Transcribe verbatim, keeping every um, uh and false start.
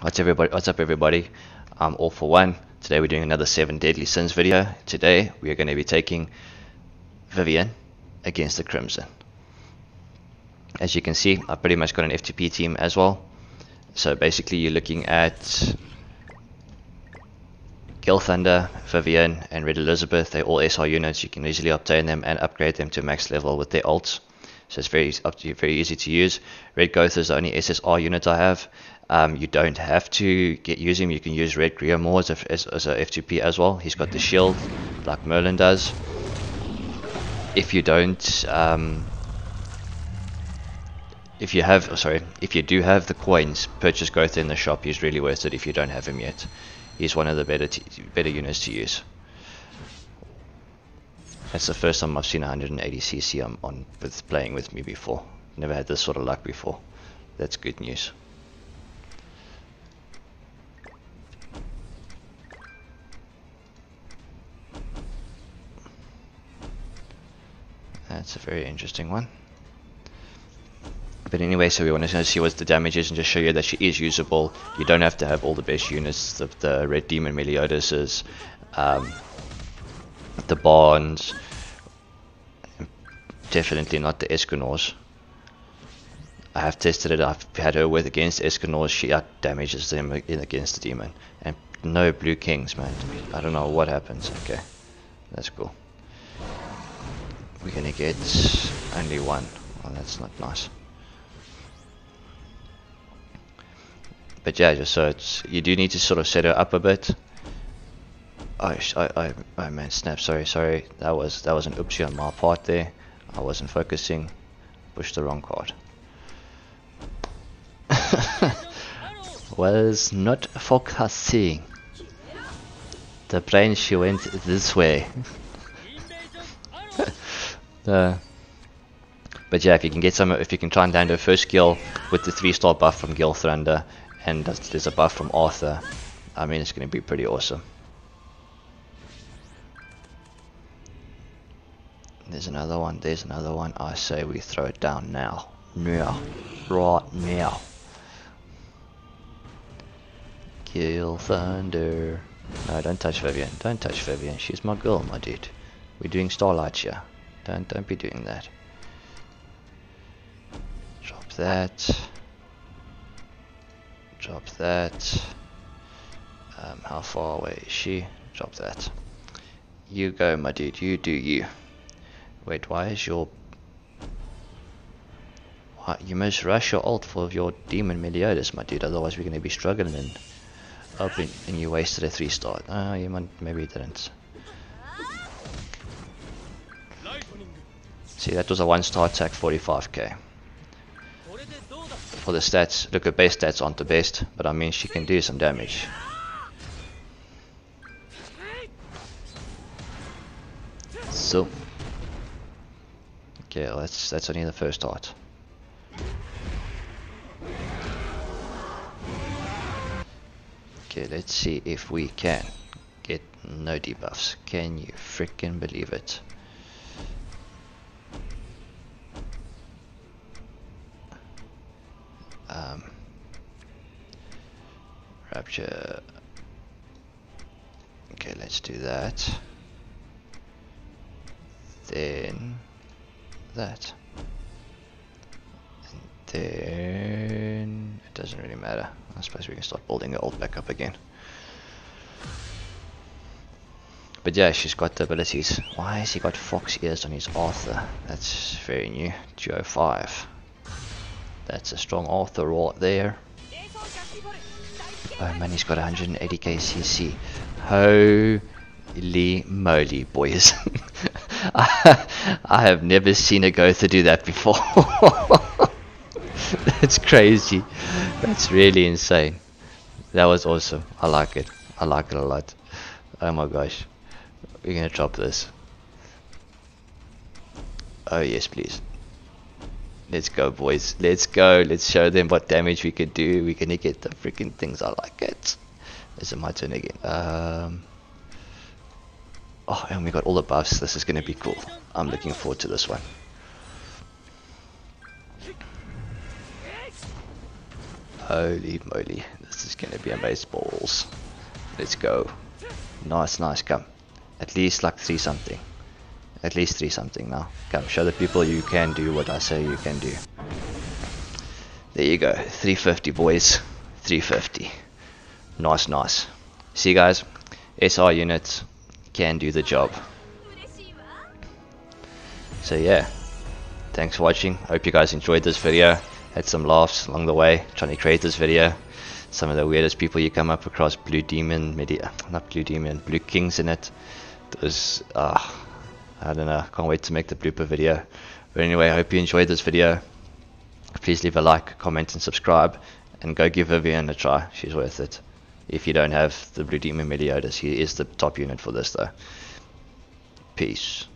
What's everybody? What's up, everybody? I'm All For One. Today we're doing another Seven Deadly Sins video. Today we are going to be taking Vivian against the Crimson. As you can see, I've pretty much got an F T P team as well. So basically, you're looking at Gilthunder, Vivian, and Red Elizabeth. They're all S R units. You can easily obtain them and upgrade them to max level with their ults. So it's very up to you, very easy to use. Red Gotha is the only S S R unit I have. Um, you don't have to get use him. You can use Red Griomor as a, as, as a F T P as well. He's got the shield like Merlin does. If you don't, um, if you have, oh, sorry, if you do have the coins, purchase Gotha in the shop. He's really worth it if you don't have him yet. He's one of the better t better units to use. That's the first time I've seen one hundred eighty C C on, on with playing with me before. Never had this sort of luck before. That's good news. That's a very interesting one. But anyway, so we want to see what the damage is and just show you that she is usable. You don't have to have all the best units. The, the Red Demon Meliodas, um, the Barnes, definitely not the Escanors. I have tested it. I've had her with against Escanors. She out damages them in against the demon. And no blue kings, man. I don't know what happens. Okay, that's cool. We're gonna get only one. Oh, that's not nice. But yeah, just so it's, you do need to sort of set her up a bit. Oh, I, I, oh man, snap! Sorry, sorry. That was that was an oopsie on my part there. I wasn't focusing. Pushed the wrong card. Was not focusing. The plane she went this way. uh, But yeah, if you can get some, if you can try and land her first kill with the three star buff from Gilthunder, and there's a buff from Arthur, I mean, it's going to be pretty awesome. There's another one, there's another one. I say we throw it down now. Now. Right now. Gilthunder. No, don't touch Vivian. Don't touch Vivian. She's my girl, my dude. We're doing Starlight here. Don't, don't be doing that. Drop that. Drop that. Um, how far away is she? Drop that. You go, my dude. You do you. Wait, why is your... Why, you must rush your ult for your Demon Meliodas, my dude. Otherwise, we're going to be struggling and open. And you wasted a three star. Oh, you might, maybe you didn't. See, that was a one star attack, forty-five K. For the stats, look, her base stats aren't the best, but I mean she can do some damage. So okay, well that's that's only the first heart. Okay, let's see if we can get no debuffs. Can you freaking believe it? Um, rapture. Okay, let's do that. Then that. And then it doesn't really matter. I suppose we can start building the old back up again. But yeah, she's got the abilities. Why has he got fox ears on his Arthur? That's very new. Geo five. That's a strong Arthur right there. Oh man, he's got one hundred eighty K C C. Holy moly, boys. I, I have never seen a Gotha do that before. That's crazy. That's really insane. That was awesome. I like it. I like it a lot. Oh my gosh. We're gonna drop this. Oh yes, please. Let's go, boys. Let's go. Let's show them what damage we can do. We're gonna get the freaking things. I like it. Is it my turn again? Um, oh, and we got all the buffs. This is gonna be cool. I'm looking forward to this one. Holy moly, this is going to be amazing balls. Let's go. Nice, nice, come. At least like three something. At least three something now. Come, show the people you can do what I say you can do. There you go, three fifty boys, three fifty. Nice, nice. See guys, S R units can do the job. So yeah, thanks for watching. Hope you guys enjoyed this video. Had some laughs along the way trying to create this video. Some of the weirdest people you come up across. Blue Demon, Media, not Blue Demon, Blue Kings in it. Those, uh, I don't know, can't wait to make the blooper video. But anyway, I hope you enjoyed this video. Please leave a like, comment and subscribe, and go give Vivian a try. She's worth it. If you don't have the Blue Demon Meliodas, he is the top unit for this though. Peace.